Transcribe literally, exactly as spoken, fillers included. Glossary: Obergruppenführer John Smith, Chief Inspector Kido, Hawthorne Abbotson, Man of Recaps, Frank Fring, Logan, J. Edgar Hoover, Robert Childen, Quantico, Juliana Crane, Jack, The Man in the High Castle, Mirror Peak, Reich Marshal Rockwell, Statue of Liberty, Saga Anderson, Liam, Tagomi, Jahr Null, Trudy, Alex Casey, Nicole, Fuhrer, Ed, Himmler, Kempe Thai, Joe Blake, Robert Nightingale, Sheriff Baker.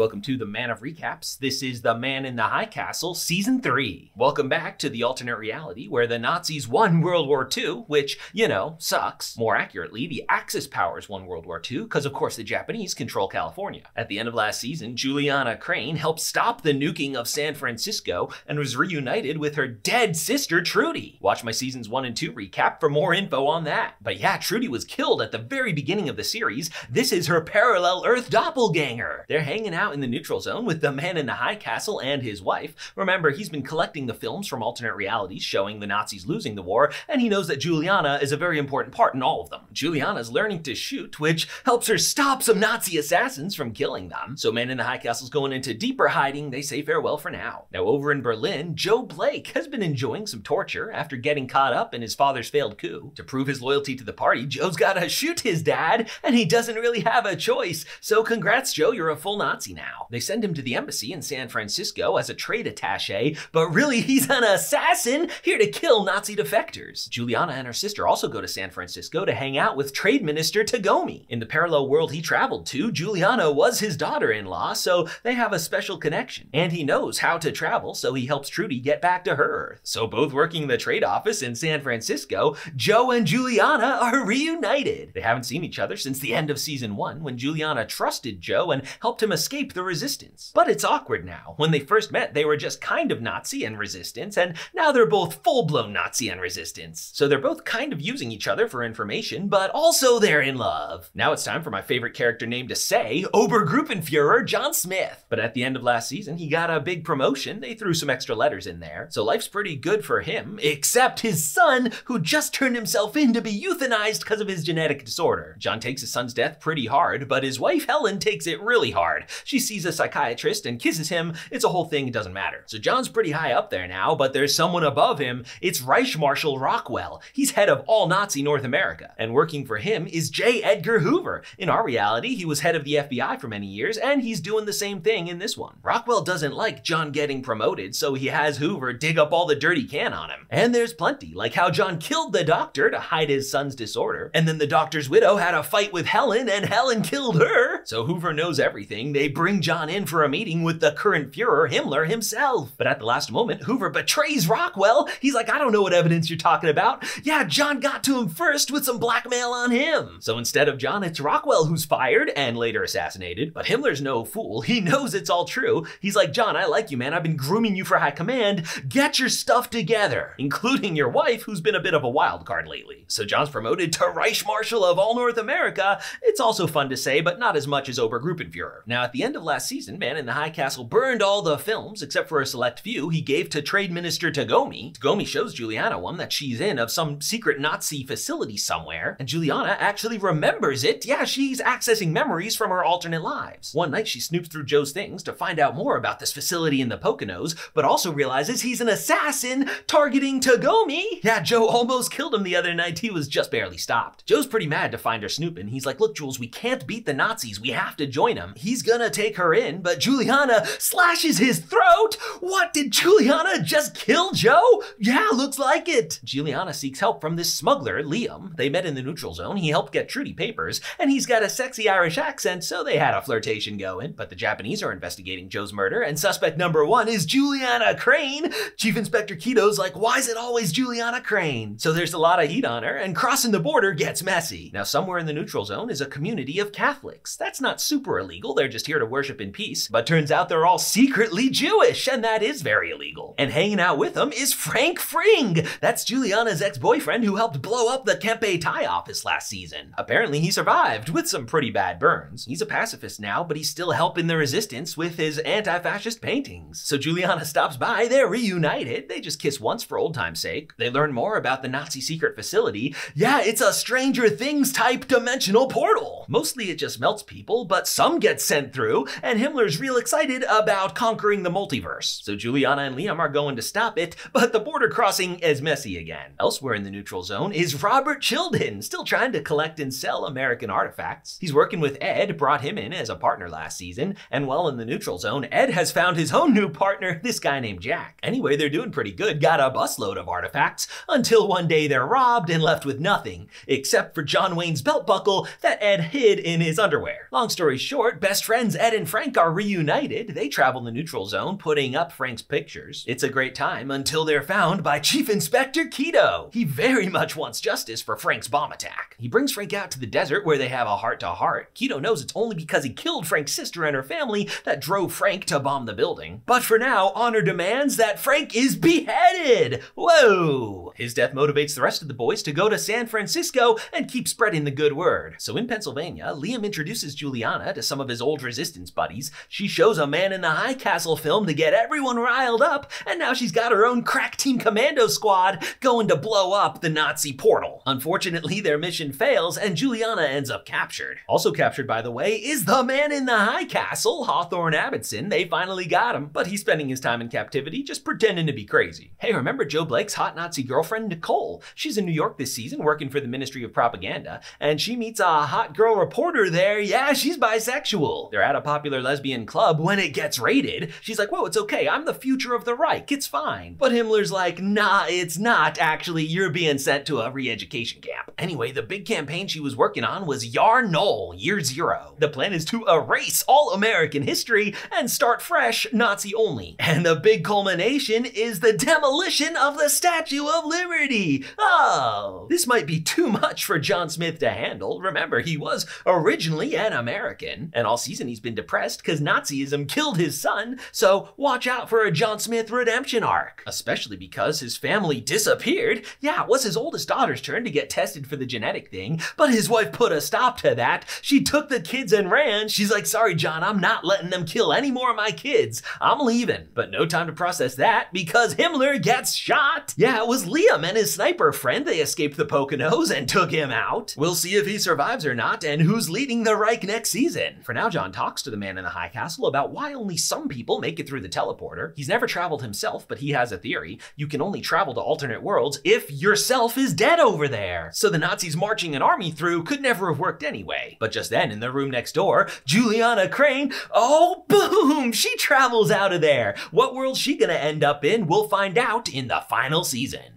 Welcome to The Man of Recaps. This is The Man in the High Castle, Season three. Welcome back to the alternate reality where the Nazis won World War Two, which, you know, sucks. More accurately, the Axis powers won World War Two because, of course, the Japanese control California. At the end of last season, Juliana Crane helped stop the nuking of San Francisco and was reunited with her dead sister, Trudy. Watch my Seasons one and two recap for more info on that. But yeah, Trudy was killed at the very beginning of the series. This is her parallel Earth doppelganger. They're hanging out in the neutral zone with the man in the high castle and his wife. Remember, he's been collecting the films from alternate realities showing the Nazis losing the war, and he knows that Juliana is a very important part in all of them. Juliana's learning to shoot, which helps her stop some Nazi assassins from killing them. So Man in the High Castle's going into deeper hiding. They say farewell for now. Now over in Berlin, Joe Blake has been enjoying some torture after getting caught up in his father's failed coup. To prove his loyalty to the party, Joe's gotta shoot his dad, and he doesn't really have a choice. So congrats, Joe, you're a full Nazi now. Now. They send him to the embassy in San Francisco as a trade attaché, but really he's an assassin here to kill Nazi defectors. Juliana and her sister also go to San Francisco to hang out with Trade Minister Tagomi. In the parallel world he traveled to, Juliana was his daughter-in-law, so they have a special connection. And he knows how to travel, so he helps Trudy get back to her Earth. So both working the trade office in San Francisco, Joe and Juliana are reunited. They haven't seen each other since the end of season one, when Juliana trusted Joe and helped him escape the resistance. But it's awkward now. When they first met, they were just kind of Nazi and resistance, and now they're both full-blown Nazi and resistance. So they're both kind of using each other for information, but also they're in love. Now it's time for my favorite character name to say, Obergruppenführer John Smith. But at the end of last season, he got a big promotion. They threw some extra letters in there. So life's pretty good for him, except his son, who just turned himself in to be euthanized because of his genetic disorder. John takes his son's death pretty hard, but his wife Helen takes it really hard. She sees a psychiatrist and kisses him. It's a whole thing, it doesn't matter. So John's pretty high up there now, but there's someone above him. It's Reich Marshal Rockwell. He's head of all Nazi North America. And working for him is J. Edgar Hoover. In our reality, he was head of the F B I for many years, and he's doing the same thing in this one. Rockwell doesn't like John getting promoted, so he has Hoover dig up all the dirt he can on him. And there's plenty, like how John killed the doctor to hide his son's disorder, and then the doctor's widow had a fight with Helen, and Helen killed her. So Hoover knows everything. They bring John in for a meeting with the current Fuhrer, Himmler, himself. But at the last moment, Hoover betrays Rockwell. He's like, I don't know what evidence you're talking about. Yeah, John got to him first with some blackmail on him. So instead of John, it's Rockwell who's fired and later assassinated. But Himmler's no fool. He knows it's all true. He's like, John, I like you, man. I've been grooming you for high command. Get your stuff together, including your wife, who's been a bit of a wild card lately. So John's promoted to Reich Marshal of all North America. It's also fun to say, but not as much as Obergruppenführer. Now, at the At the end of last season, Man in the High Castle burned all the films except for a select few he gave to Trade Minister Tagomi. Tagomi shows Juliana one that she's in of some secret Nazi facility somewhere, and Juliana actually remembers it. Yeah, she's accessing memories from her alternate lives. One night she snoops through Joe's things to find out more about this facility in the Poconos, but also realizes he's an assassin targeting Tagomi. Yeah, Joe almost killed him the other night. He was just barely stopped. Joe's pretty mad to find her snooping. He's like, look, Jules, we can't beat the Nazis. We have to join them. He's gonna take her in, but Juliana slashes his throat. What, did Juliana just kill Joe? Yeah, looks like it. Juliana seeks help from this smuggler, Liam. They met in the neutral zone. He helped get Trudy papers, and he's got a sexy Irish accent, so they had a flirtation going. But the Japanese are investigating Joe's murder, and suspect number one is Juliana Crane. Chief Inspector Kido's like, why is it always Juliana Crane? So there's a lot of heat on her, and crossing the border gets messy. Now, somewhere in the neutral zone is a community of Catholics. That's not super illegal. They're just here to worship in peace, but turns out they're all secretly Jewish, and that is very illegal. And hanging out with them is Frank Fring. That's Juliana's ex-boyfriend who helped blow up the Kempe Thai office last season. Apparently he survived with some pretty bad burns. He's a pacifist now, but he's still helping the resistance with his anti-fascist paintings. So Juliana stops by, they're reunited. They just kiss once for old time's sake. They learn more about the Nazi secret facility. Yeah, it's a Stranger Things type dimensional portal. Mostly it just melts people, but some get sent through, and Himmler's real excited about conquering the multiverse. So Juliana and Liam are going to stop it, but the border crossing is messy again. Elsewhere in the neutral zone is Robert Childen, still trying to collect and sell American artifacts. He's working with Ed, brought him in as a partner last season, and while in the neutral zone, Ed has found his own new partner, this guy named Jack. Anyway, they're doing pretty good, got a busload of artifacts, until one day they're robbed and left with nothing, except for John Wayne's belt buckle that Ed hid in his underwear. Long story short, best friends Ed and Frank are reunited. They travel the neutral zone, putting up Frank's pictures. It's a great time until they're found by Chief Inspector Kido. He very much wants justice for Frank's bomb attack. He brings Frank out to the desert where they have a heart-to-heart. Kido knows it's only because he killed Frank's sister and her family that drove Frank to bomb the building. But for now, honor demands that Frank is beheaded. Whoa! His death motivates the rest of the boys to go to San Francisco and keep spreading the good word. So in Pennsylvania, Liam introduces Juliana to some of his old resistance buddies. She shows a Man in the High Castle film to get everyone riled up, and now she's got her own crack team commando squad going to blow up the Nazi portal. Unfortunately, their mission fails and Juliana ends up captured. Also captured, by the way, is the Man in the High Castle, Hawthorne Abbotson. They finally got him, but he's spending his time in captivity just pretending to be crazy. Hey, remember Joe Blake's hot Nazi girlfriend, Nicole? She's in New York this season working for the Ministry of Propaganda, and she meets a hot girl reporter there. Yeah, she's bisexual. They're at a popular lesbian club when it gets raided. She's like, whoa, it's okay. I'm the future of the Reich. It's fine. But Himmler's like, nah, it's not. Actually, you're being sent to a re-education camp. Anyway, the big campaign she was working on was Jahr Null, year zero. The plan is to erase all American history and start fresh, Nazi only. And the big culmination is the demolition of the Statue of Liberty. Oh, this might be too much for John Smith to handle. Remember, he was originally an American, and all season he's been depressed because Nazism killed his son, so watch out for a John Smith redemption arc, especially because his family disappeared. Yeah, it was his oldest daughter's turn to get tested for the genetic thing, but his wife put a stop to that. She took the kids and ran. She's like, sorry, John, I'm not letting them kill any more of my kids. I'm leaving. But no time to process that because Himmler gets shot. Yeah, it was Liam and his sniper friend. They escaped the Poconos and took him out. We'll see if he survives or not and who's leading the Reich next season. For now, John talks to the Man in the High Castle about why only some people make it through the teleporter. He's never traveled himself, but he has a theory. You can only travel to alternate worlds if yourself is dead over there. So the Nazis marching an army through could never have worked anyway. But just then, in the room next door, Juliana Crane, oh boom, she travels out of there. What world's she gonna end up in? We'll find out in the final season.